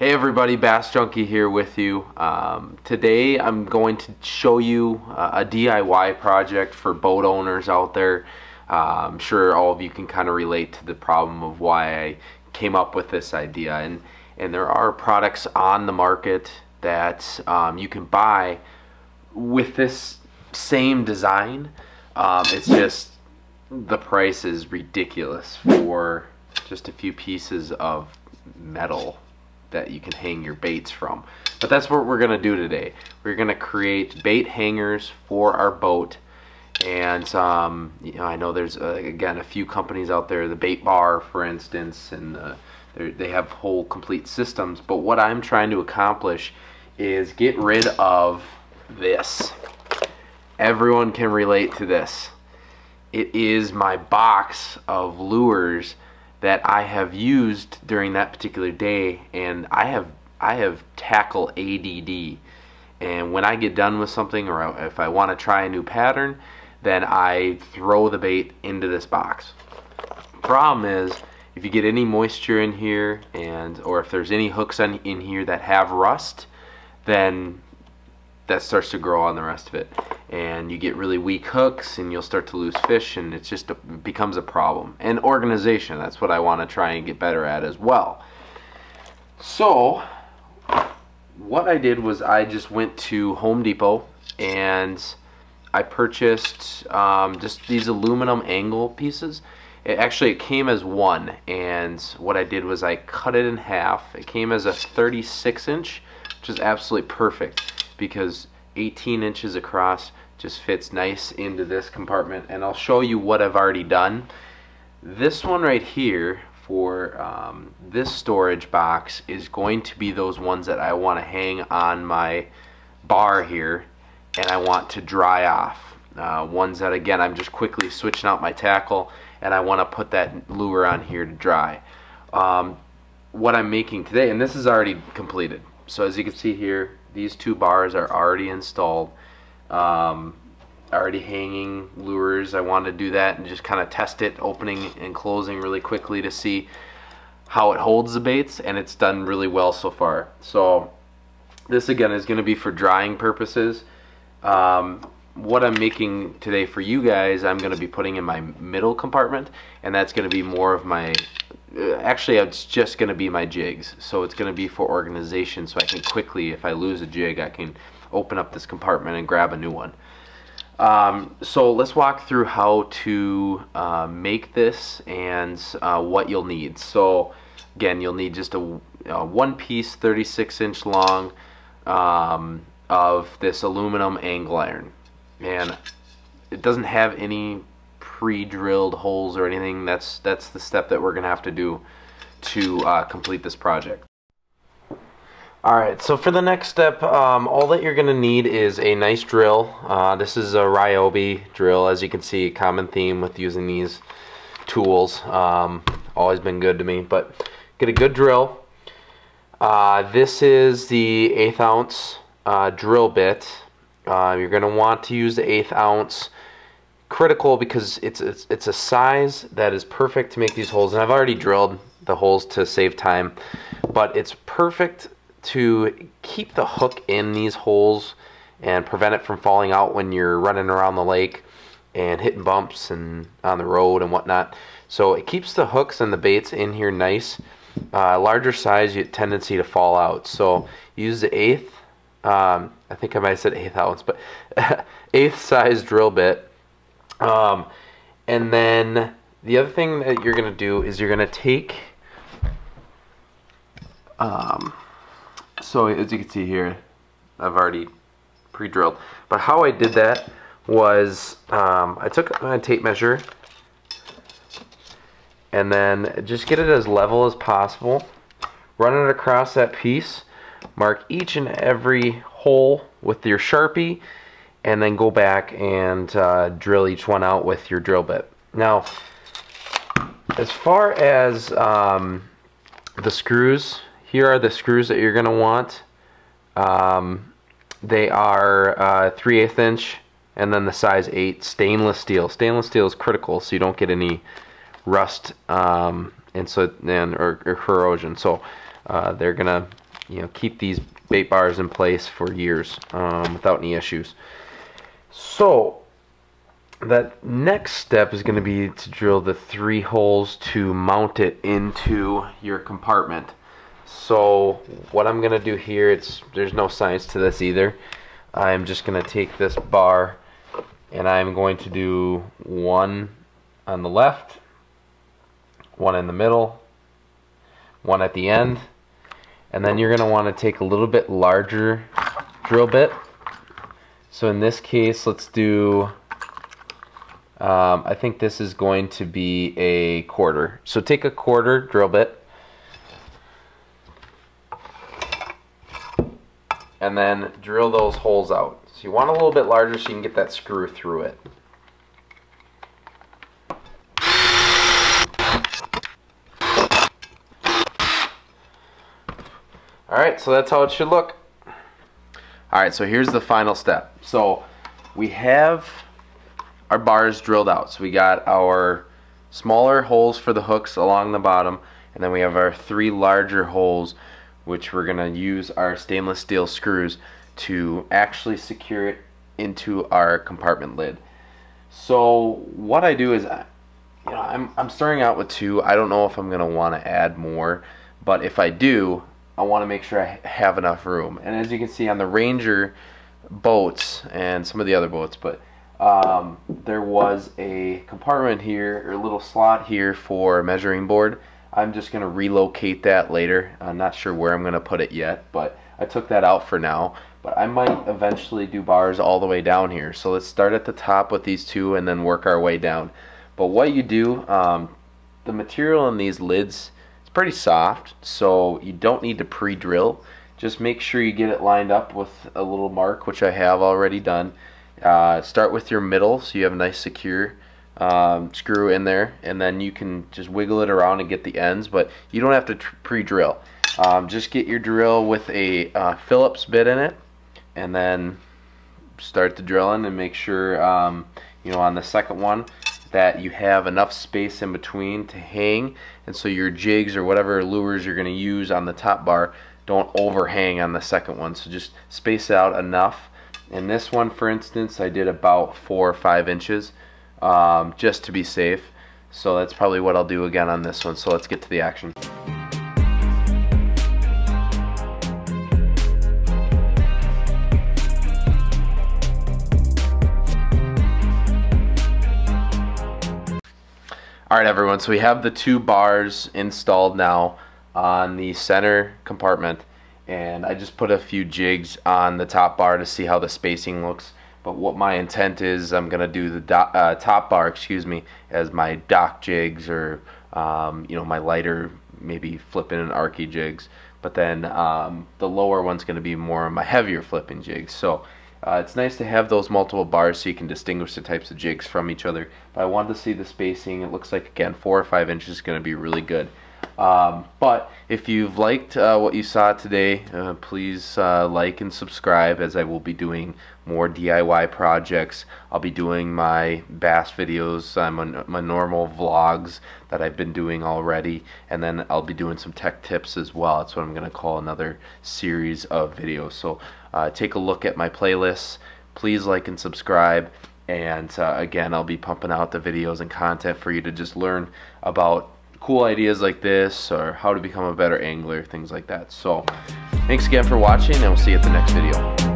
Hey everybody, Bass Junkie here with you. Today I'm going to show you a DIY project for boat owners out there. I'm sure all of you can kind of relate to the problem of why I came up with this idea. And there are products on the market that you can buy with this same design. It's just the price is ridiculous for just a few pieces of metal that you can hang your baits from. But that's what we're gonna do today. We're gonna create bait hangers for our boat, and you know, I know there's again a few companies out there, the Bait Bar for instance, and they have whole complete systems. But what I'm trying to accomplish is get rid of this. Everyone can relate to this. It is my box of lures that I have used during that particular day, and I have tackle ADD, and when I get done with something, or if I want to try a new pattern, then I throw the bait into this box. Problem is, if you get any moisture in here, or if there's any hooks in here that have rust, then that starts to grow on the rest of it, and you get really weak hooks, and you'll start to lose fish, and it's just it becomes a problem. And organization, that's what I want to try and get better at as well. So what I did was I just went to Home Depot and I purchased just these aluminum angle pieces. It came as one, and what I did was I cut it in half. It came as a 36-inch, which is absolutely perfect, because 18 inches across just fits nice into this compartment. And I'll show you what I've already done. This one right here for this storage box is going to be those ones that I want to hang on my bar here, and I want to dry off. Ones that, again, I'm just quickly switching out my tackle, and I want to put that lure on here to dry. What I'm making today, and this is already completed, so as you can see here, these two bars are already installed, already hanging lures. I wanted to do that and just kind of test it, opening and closing really quickly to see how it holds the baits, and it's done really well so far. So this again is going to be for drying purposes. What I'm making today for you guys, I'm going to be putting in my middle compartment, and that's going to be more of my, actually it's just going to be my jigs. So it's going to be for organization, so I can quickly, if I lose a jig, I can open up this compartment and grab a new one. So let's walk through how to make this and what you'll need. So again, you'll need just a one piece 36-inch long of this aluminum angle iron, and it doesn't have any pre-drilled holes or anything. That's the step that we're gonna have to do to complete this project. Alright, so for the next step, all that you're gonna need is a nice drill. This is a Ryobi drill, as you can see, common theme with using these tools. Always been good to me, but get a good drill. This is the 1/8 ounce drill bit. You're gonna want to use the 1/8 ounce. Critical, because it's a size that is perfect to make these holes, and I've already drilled the holes to save time, but it's perfect to keep the hook in these holes and prevent it from falling out when you're running around the lake and hitting bumps and on the road and whatnot. So it keeps the hooks and the baits in here nice. Larger size, you have a tendency to fall out, so use the 1/8, I think I might have said 1/8 ounce, but 1/8 size drill bit. And then the other thing that you're going to do is you're going to take, so as you can see here, I've already pre-drilled, but how I did that was I took my tape measure and then just get it as level as possible, run it across that piece, mark each and every hole with your Sharpie, and then go back and drill each one out with your drill bit. Now, as far as the screws, here are the screws that you're going to want. They are 3/8 inch, and then the size 8 stainless steel. Stainless steel is critical, so you don't get any rust and corrosion. So they're going to you know, keep these bait bars in place for years without any issues. So that next step is going to be to drill the 3 holes to mount it into your compartment. So what I'm going to do here, there's no science to this either. I'm just going to take this bar and I'm going to do 1 on the left, 1 in the middle, 1 at the end, and then you're going to want to take a little bit larger drill bit. So in this case, let's do, I think this is going to be a 1/4. So take a 1/4 drill bit, and then drill those holes out. So you want a little bit larger so you can get that screw through it. Alright, so that's how it should look. Alright, so here's the final step. So we have our bars drilled out. So we got our smaller holes for the hooks along the bottom, and then we have our 3 larger holes, which we're going to use our stainless steel screws to actually secure it into our compartment lid. So what I do is, you know, I'm starting out with 2. I don't know if I'm going to want to add more, but if I do, I want to make sure I have enough room. And as you can see on the Ranger boats and some of the other boats, but there was a compartment here, or a little slot here for a measuring board. I'm just going to relocate that later. I'm not sure where I'm going to put it yet, but I took that out for now. But I might eventually do bars all the way down here. So let's start at the top with these 2 and then work our way down. But what you do, the material in these lids is pretty soft, so you don't need to pre-drill. Just make sure you get it lined up with a little mark, which I have already done. Start with your middle so you have a nice secure screw in there, and then you can just wiggle it around and get the ends, but you don't have to pre-drill. Just get your drill with a Phillips bit in it, and then start the drilling and make sure you know, on the second one, that you have enough space in between to hang, and so your jigs or whatever lures you're going to use on the top bar don't overhang on the second one. So just space out enough. In this one, for instance, I did about 4 or 5 inches. Just to be safe. So that's probably what I'll do again on this one. So let's get to the action. Alright everyone, so we have the 2 bars installed now on the center compartment, and I just put a few jigs on the top bar to see how the spacing looks. But what my intent is, I'm going to do the top bar, excuse me, as my dock jigs, or you know, my lighter, maybe flipping and arky jigs. But then the lower one's going to be more of my heavier flipping jigs. So it's nice to have those multiple bars so you can distinguish the types of jigs from each other. But I wanted to see the spacing. It looks like, again, 4 or 5 inches is going to be really good. But if you've liked what you saw today, please like and subscribe, as I will be doing more DIY projects. I'll be doing my bass videos, my normal vlogs that I've been doing already, and then I'll be doing some tech tips as well. That's what I'm going to call another series of videos. So take a look at my playlists. Please like and subscribe. And again, I'll be pumping out the videos and content for you to just learn about cool ideas like this, or how to become a better angler, things like that. So thanks again for watching, and we'll see you at the next video.